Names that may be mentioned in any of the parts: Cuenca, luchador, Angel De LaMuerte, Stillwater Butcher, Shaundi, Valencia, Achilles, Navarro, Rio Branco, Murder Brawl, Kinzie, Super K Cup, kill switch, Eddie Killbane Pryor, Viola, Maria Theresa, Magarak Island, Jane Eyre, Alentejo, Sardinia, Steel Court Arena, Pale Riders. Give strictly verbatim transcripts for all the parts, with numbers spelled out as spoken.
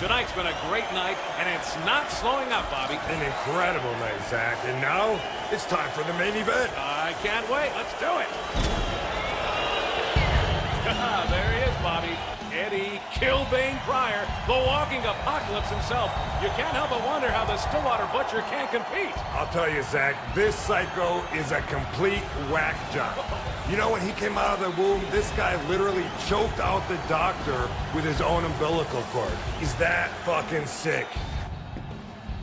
Tonight's been a great night, and it's not slowing up, Bobby. An incredible night, Zach. And now, it's time for the main event. I can't wait. Let's do it. There he is, Bobby. Eddie Killbane Pryor, the walking apocalypse himself. You can't help but wonder how the Stillwater Butcher can't compete. I'll tell you, Zach, this psycho is a complete whack job. You know, when he came out of the womb, this guy literally choked out the doctor with his own umbilical cord. He's that fucking sick.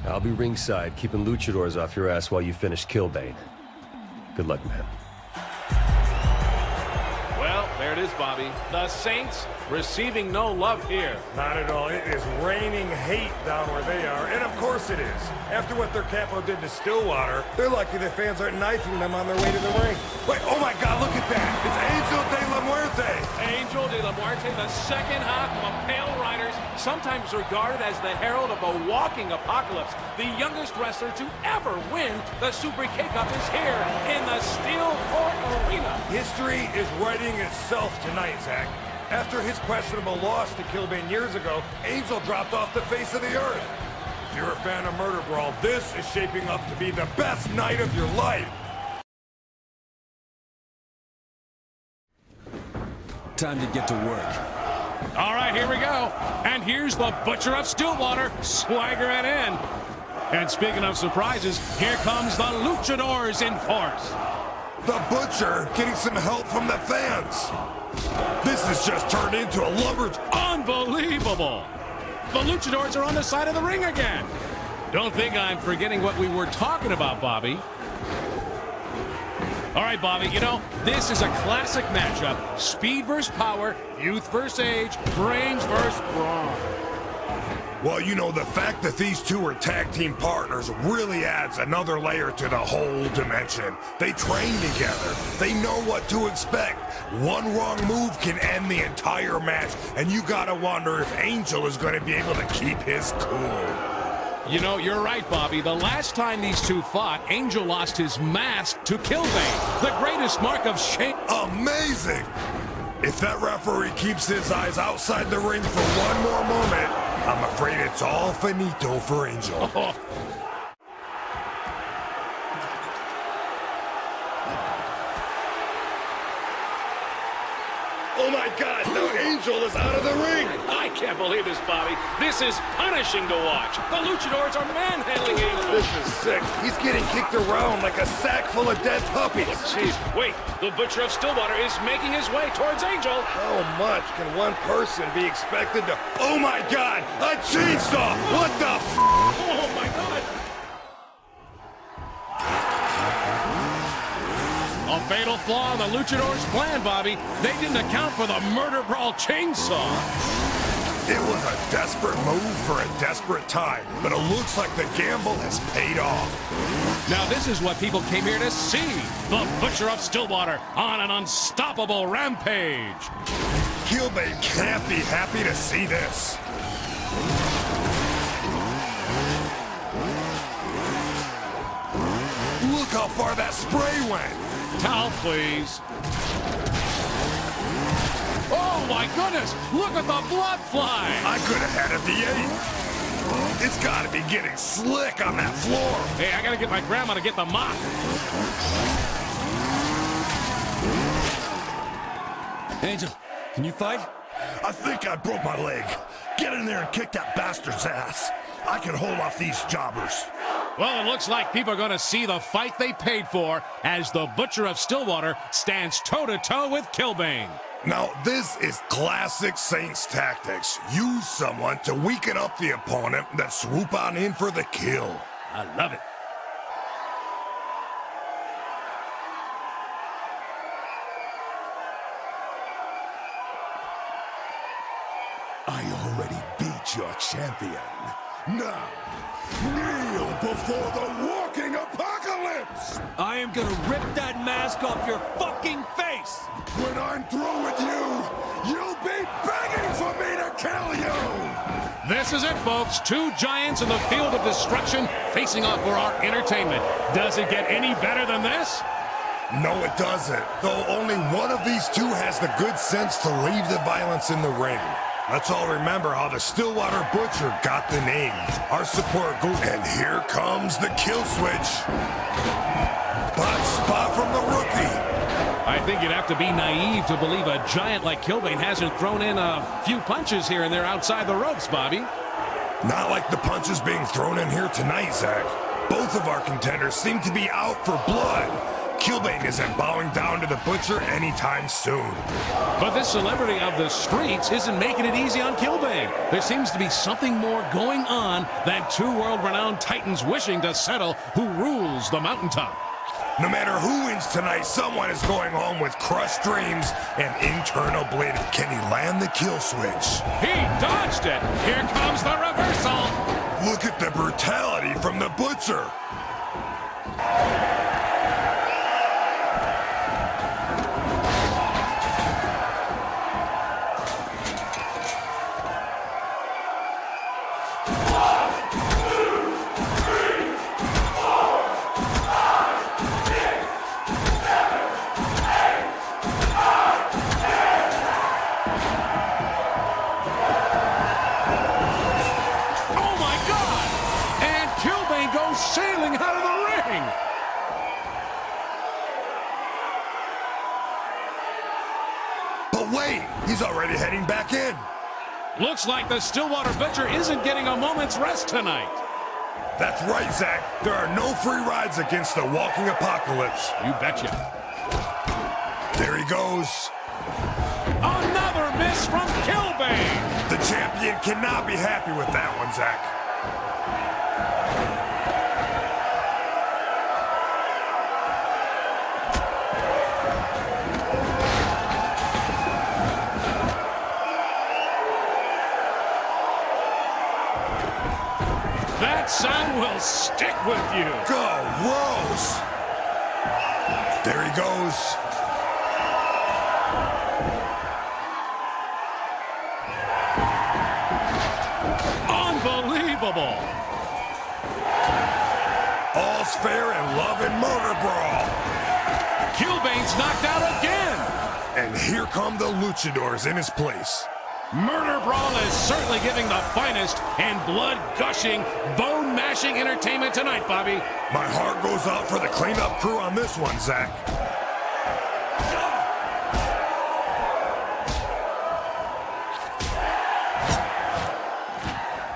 I'll be ringside, keeping luchadors off your ass while you finish Killbane. Good luck, man. Well, there it is, Bobby. The Saints receiving no love here. Not at all. It is raining hate down where they are, and of course it is. After what their capo did to Stillwater, they're lucky the fans aren't knifing them on their way to the ring. Wait, oh my God, look at that. It's Angel De LaMuerte. Angel De LaMuerte, the second half of Pale Riders, sometimes regarded as the herald of a walking apocalypse. The youngest wrestler to ever win the Super K Cup is here in the Steel Court Arena. History is writing itself tonight, Zach. After his questionable loss to Killbane years ago, Angel dropped off the face of the earth. If you're a fan of Murder Brawl, this is shaping up to be the best night of your life. Time to get to work. All right, here we go. And here's the Butcher of Stillwater, swaggering in. And speaking of surprises, here comes the luchadors in force. The Butcher getting some help from the fans. This has just turned into a lumberjack. Unbelievable! The luchadors are on the side of the ring again. Don't think I'm forgetting what we were talking about, Bobby. All right, Bobby, you know, this is a classic matchup. Speed versus power, youth versus age, brains versus brawn. Well, you know, the fact that these two are tag team partners really adds another layer to the whole dimension. They train together. They know what to expect. One wrong move can end the entire match, and you gotta wonder if Angel is gonna be able to keep his cool. You know, you're right, Bobby. The last time these two fought, Angel lost his mask to Killbane, the greatest mark of shame. Amazing! If that referee keeps his eyes outside the ring for one more moment, I'm afraid it's all finito for Angel. Oh. Oh my God, now Angel is out of the ring. I can't believe this, Bobby. This is punishing to watch. The luchadors are manhandling Angel. This is sick. He's getting kicked around like a sack full of dead puppies. Jeez, oh, wait, the Butcher of Stillwater is making his way towards Angel. How much can one person be expected to... Oh my God, a chainsaw! What the f... Oh my God. A fatal flaw in the luchador's plan, Bobby. They didn't account for the Murder Brawl chainsaw. It was a desperate move for a desperate time, but it looks like the gamble has paid off. Now this is what people came here to see. The Butcher of Stillwater on an unstoppable rampage. Killbane can't be happy to see this. Look how far that spray went. Towel, please. Oh my goodness! Look at the blood fly! I could have had a V eight. It's gotta be getting slick on that floor. Hey, I gotta get my grandma to get the mop. Angel, can you fight? I think I broke my leg. Get in there and kick that bastard's ass. I can hold off these jobbers. Well, it looks like people are going to see the fight they paid for as the Butcher of Stillwater stands toe-to-toe with Killbane. Now, this is classic Saints tactics. Use someone to weaken up the opponent, then swoop on in for the kill. I love it. I already beat your champion. Now, kneel before the walking apocalypse! I am gonna rip that mask off your fucking face! When I'm through with you, you'll be begging for me to kill you! This is it, folks. Two giants in the field of destruction facing off for our entertainment. Does it get any better than this? No, it doesn't. Though only one of these two has the good sense to leave the violence in the ring. Let's all remember how the Stillwater Butcher got the name. Our support goes, and here comes the kill switch. Hot spot from the rookie. I think you'd have to be naive to believe a giant like Killbane hasn't thrown in a few punches here and there outside the ropes, Bobby. Not like the punches being thrown in here tonight, Zach. Both of our contenders seem to be out for blood. Killbane isn't bowing down to the Butcher anytime soon. But this celebrity of the streets isn't making it easy on Killbane. There seems to be something more going on than two world-renowned titans wishing to settle who rules the mountaintop. No matter who wins tonight, someone is going home with crushed dreams and internal bleeding. Can he land the kill switch? He dodged it. Here comes the reversal. Look at the brutality from the Butcher. Looks like the Stillwater Butcher isn't getting a moment's rest tonight. That's right, Zach. There are no free rides against the walking apocalypse. You betcha. There he goes. Another miss from Killbane. The champion cannot be happy with that one, Zach. That sound will stick with you. Go, Rose. There he goes. Unbelievable. All's fair in love and Murder Brawl. Killbane's knocked out again. And here come the luchadors in his place. Murder Brawl is certainly giving the finest and blood-gushing, bone-mashing entertainment tonight, Bobby. My heart goes out for the cleanup crew on this one, Zach.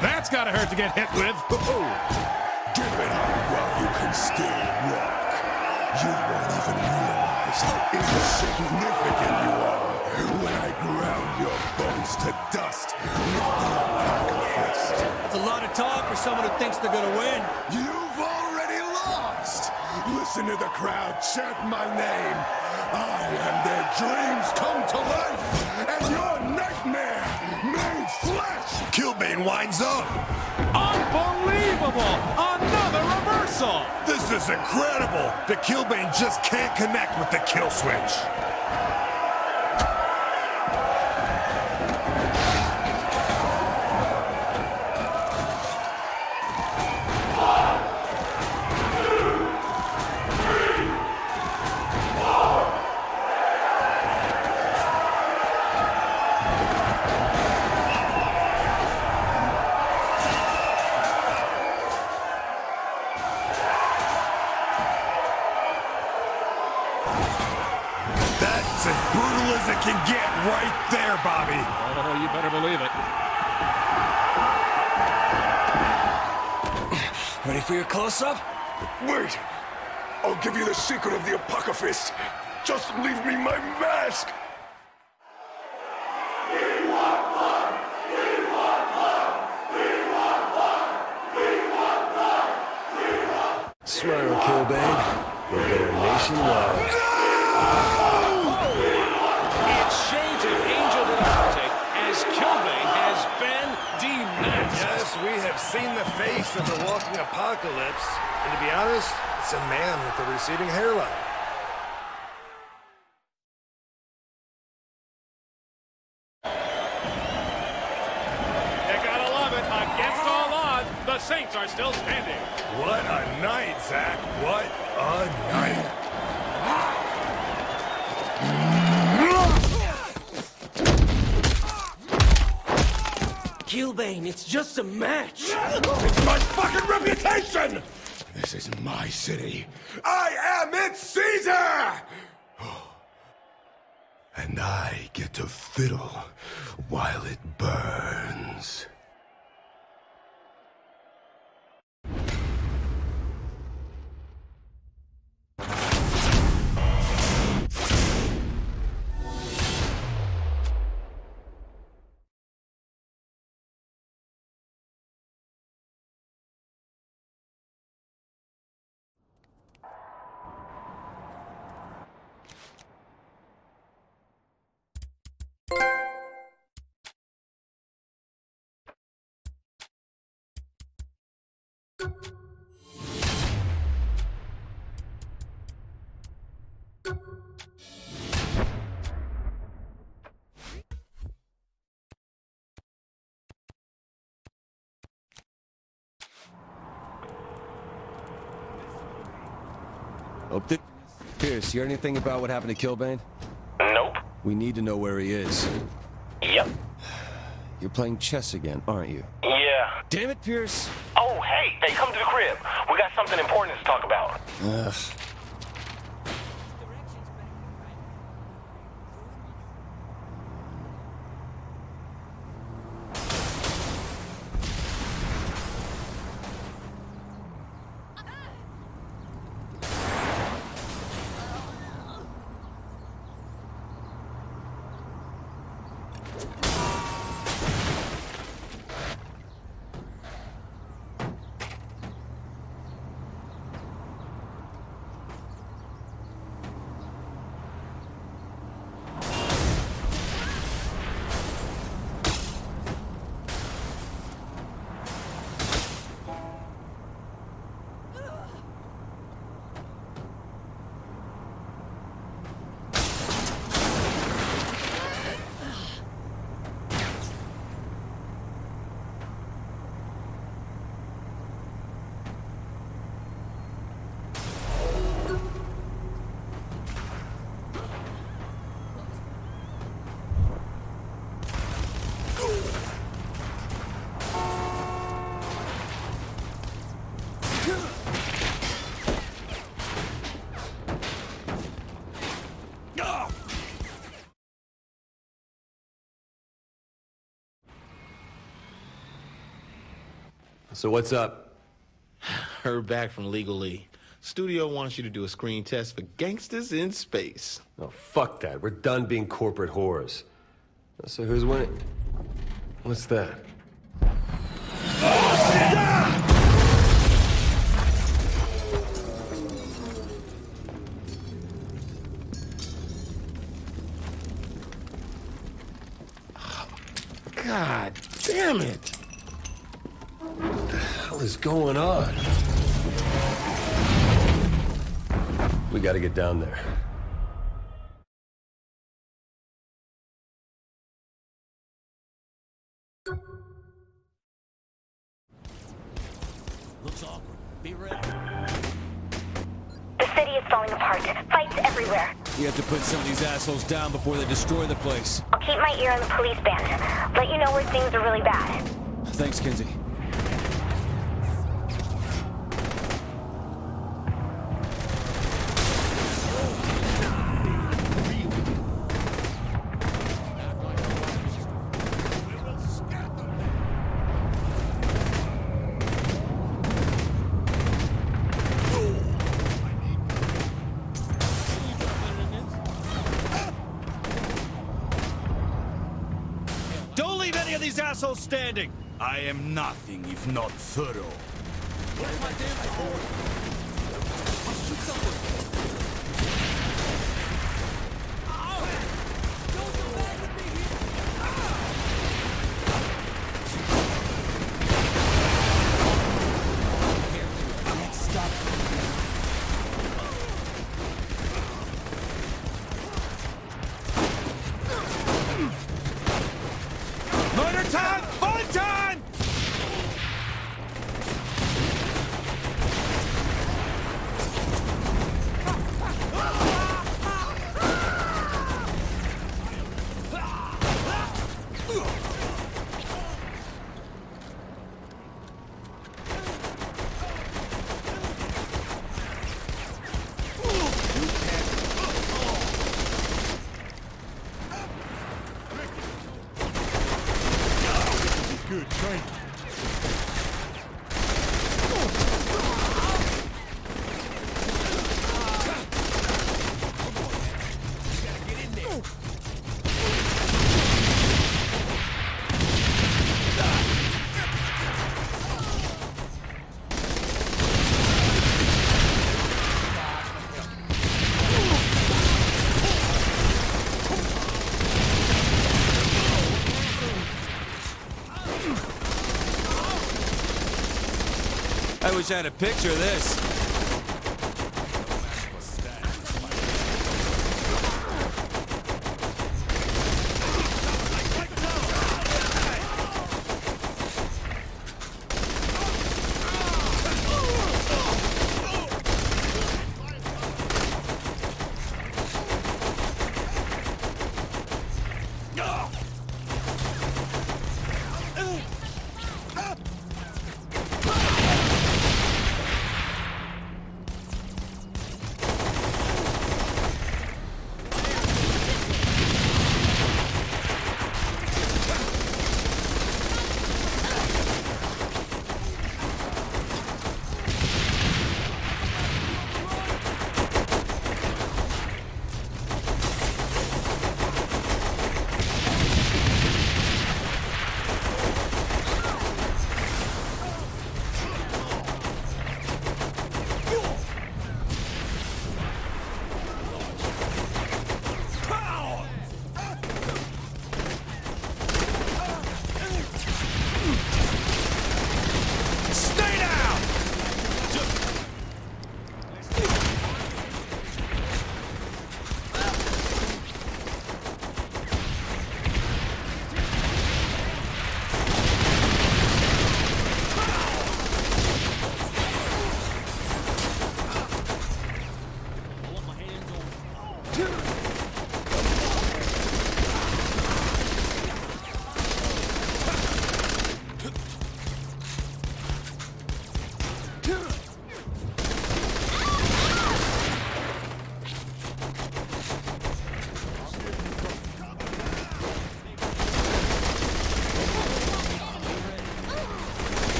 That's gotta hurt to get hit with. Ooh. Give it up while you can still walk. You won't even realize how insignificant you are when I ground your bones to dust with the Unpacking Fist. It's a lot of talk for someone who thinks they're gonna win. You've already lost. Listen to the crowd chant my name. I am their dreams come to life, and your nightmare made flesh. Killbane winds up. Unbelievable! Another reversal. This is incredible. The Killbane just can't connect with the kill switch. Ready for your close-up? Wait! I'll give you the secret of the Apocalypse. Just leave me my mask! We want blood! We want blood! We want blood! We want blood! We want blood! Smile, Killbane. We're going nationwide. No! It's shades of Angel De LaMuerte as Killbane has been denounced. Yes, we have seen the face of the walking apocalypse, and to be honest, it's a man with a receding hairline. You gotta love it. Against all odds, the Saints are still standing. What a night, Zach. What a night. Killbane, it's just a match. It's my fucking reputation! This is my city. I am its Caesar! And I get to fiddle while it burns. Up there. Pierce, you heard anything about what happened to Killbane? Nope. We need to know where he is. Yep. You're playing chess again, aren't you? Yeah. Damn it, Pierce! Oh, hey! Hey, come to the crib! We got something important to talk about. Ugh. So what's up? Heard back from Legal Lee. Studio wants you to do a screen test for Gangsters in Space. Oh, fuck that. We're done being corporate whores. So who's winning? What's that? Oh, shit! Ah! God damn it! What is going on? We got to get down there. Looks awkward. Be ready. The city is falling apart. Fights everywhere. We have to put some of these assholes down before they destroy the place. I'll keep my ear on the police band. Let you know where things are really bad. Thanks, Kinzie. Standing. I am nothing if not thorough. Where am I doing? I'll shoot someone. Ow! Don't you mad with me here! Ow! I can't stop. Murder time! Fun time! wish I had a picture of this.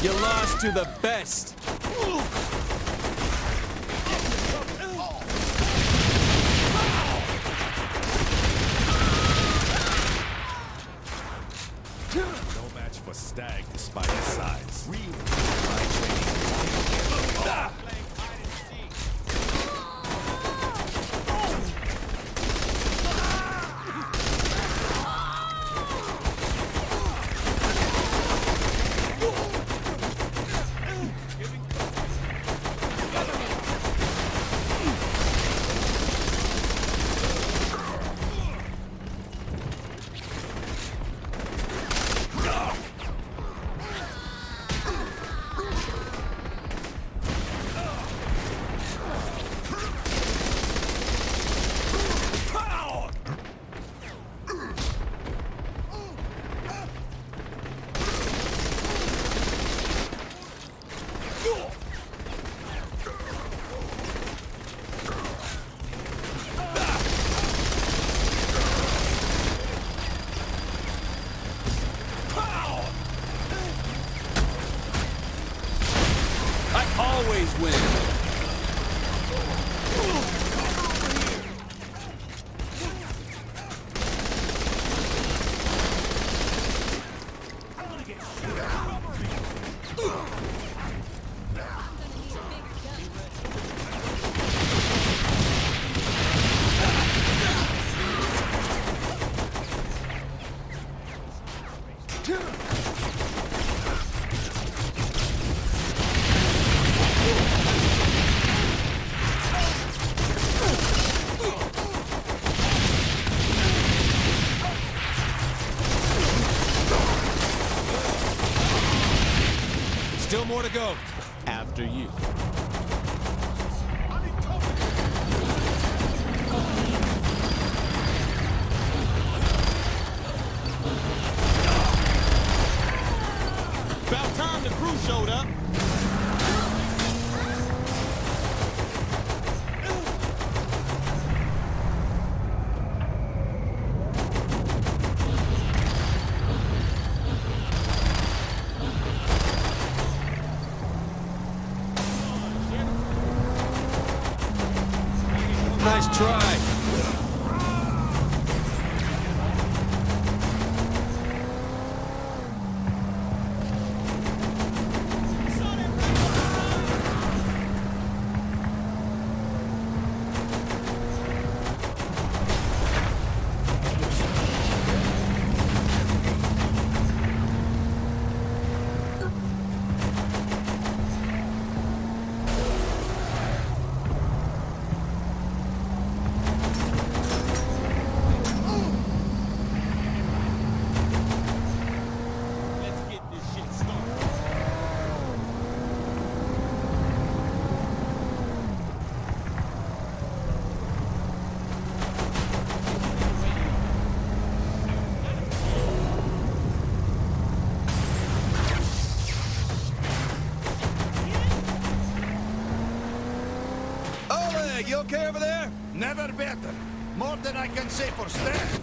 You lost to the best. No match for Stag despite his size. Ah. Still more to go. After you. About time the crew showed up. Nice try. You okay over there? Never better. More than I can say for strength.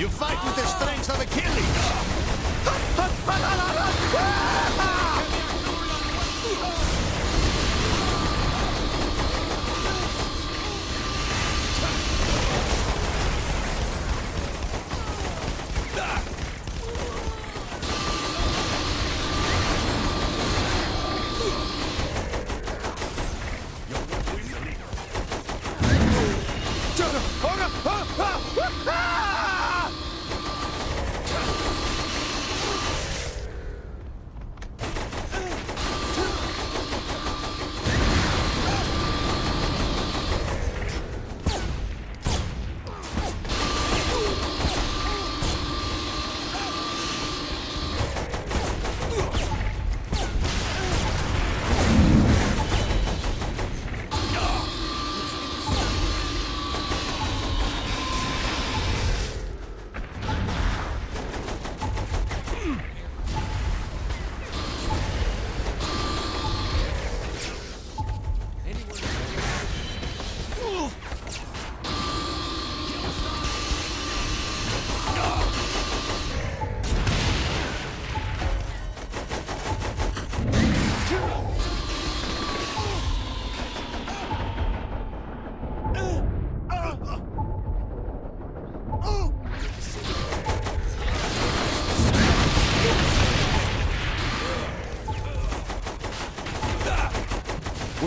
You fight with the strength of Achilles!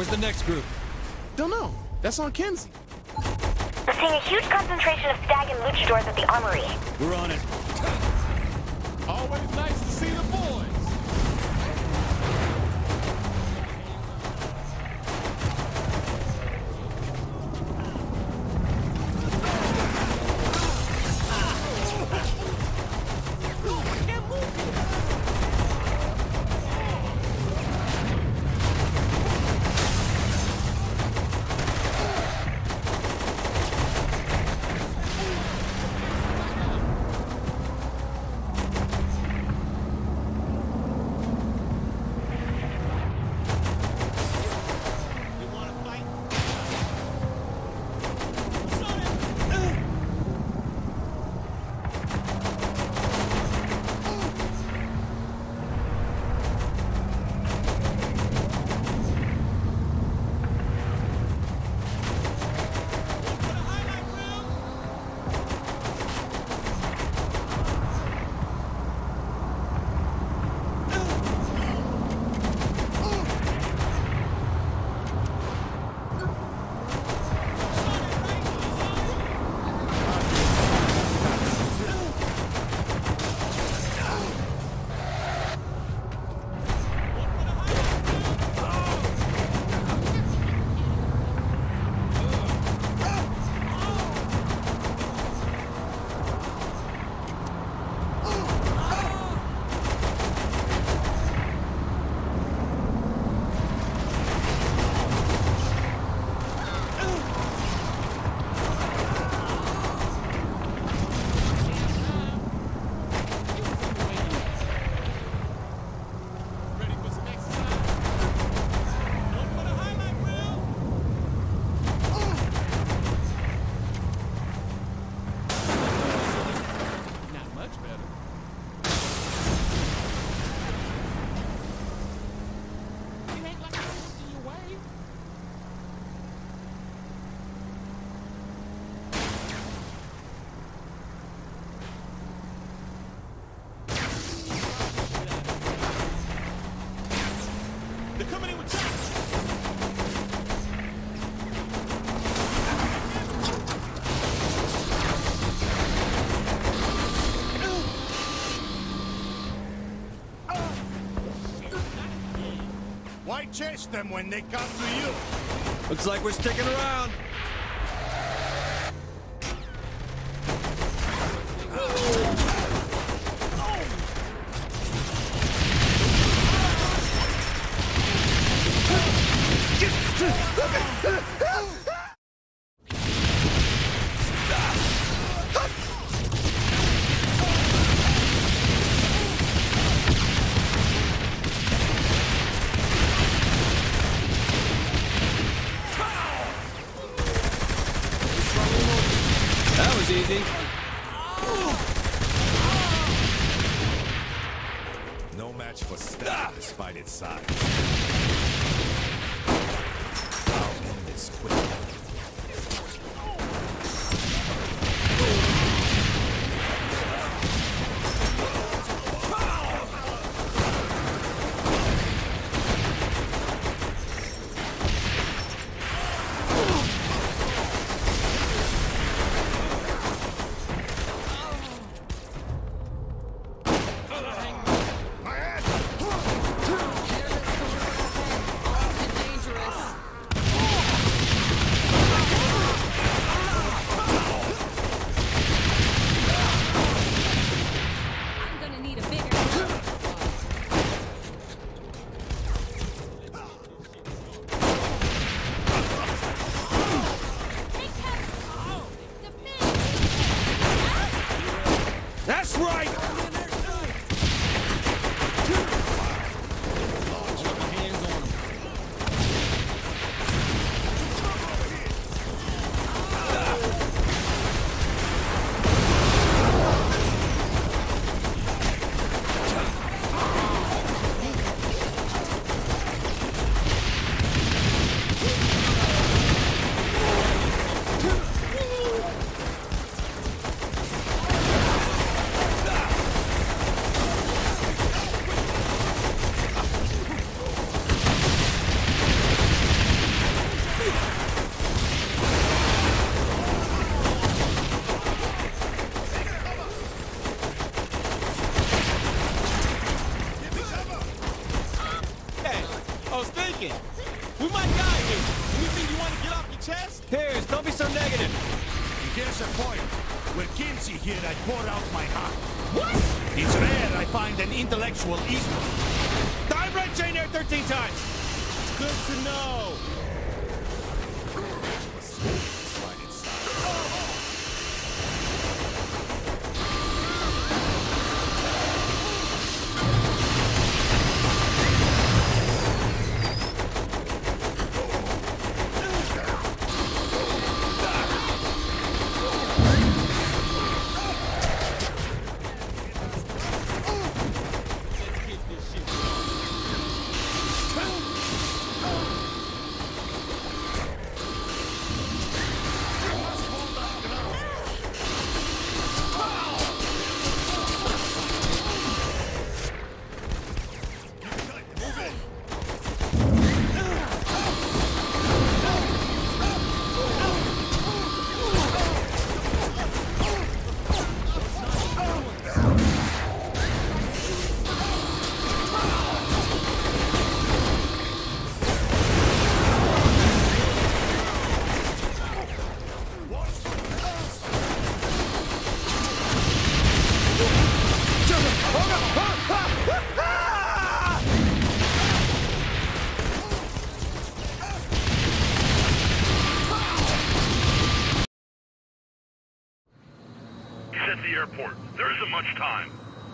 The next group? Don't know. That's on Kinzie. We're seeing a huge concentration of stag and luchadors at the armory. We're on it. Always nice to see the chase them when they come to you. Looks like we're sticking around. match for staff despite its size. I'll end this quickly. Intellectual evil. I read Jane Eyre thirteen times. It's good to know.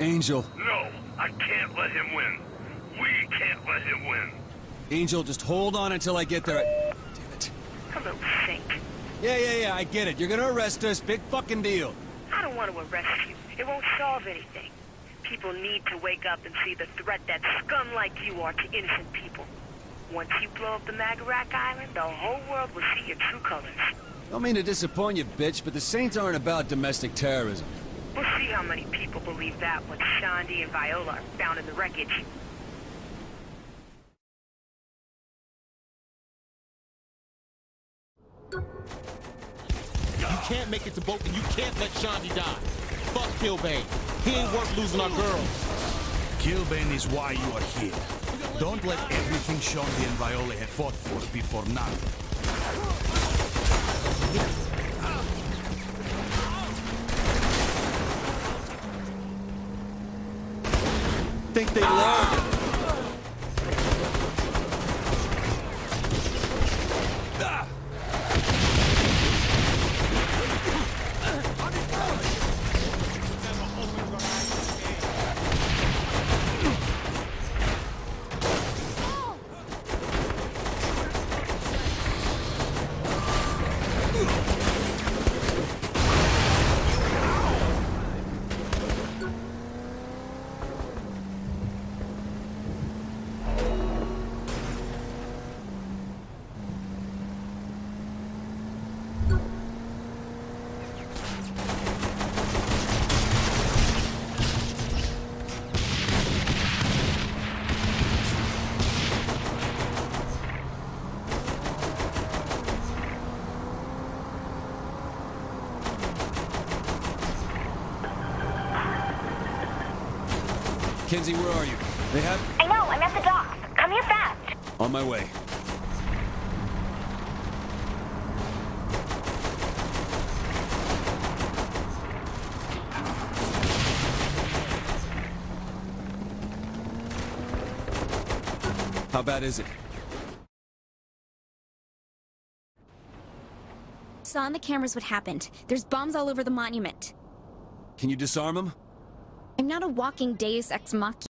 Angel. No, I can't let him win. We can't let him win. Angel, just hold on until I get there. I... Damn it. Hello, Fink. Yeah, yeah, yeah, I get it. You're gonna arrest us. Big fucking deal. I don't want to arrest you. It won't solve anything. People need to wake up and see the threat that scum like you are to innocent people. Once you blow up the Magarak Island, the whole world will see your true colors. Don't mean to disappoint you, bitch, but the Saints aren't about domestic terrorism. We'll see how many people believe that when Shaundi and Viola are found in the wreckage. You can't make it to both, and you can't let Shaundi die. Fuck Killbane. He ain't worth losing our girls. Killbane is why you are here. Don't let everything Shaundi and Viola have fought for be for nothing. I think they ah! learned. Kinzie, where are you? They have... I know, I'm at the docks. Come here fast. On my way. How bad is it? Saw on the cameras what happened. There's bombs all over the monument. Can you disarm them? I'm not a walking deus ex machina.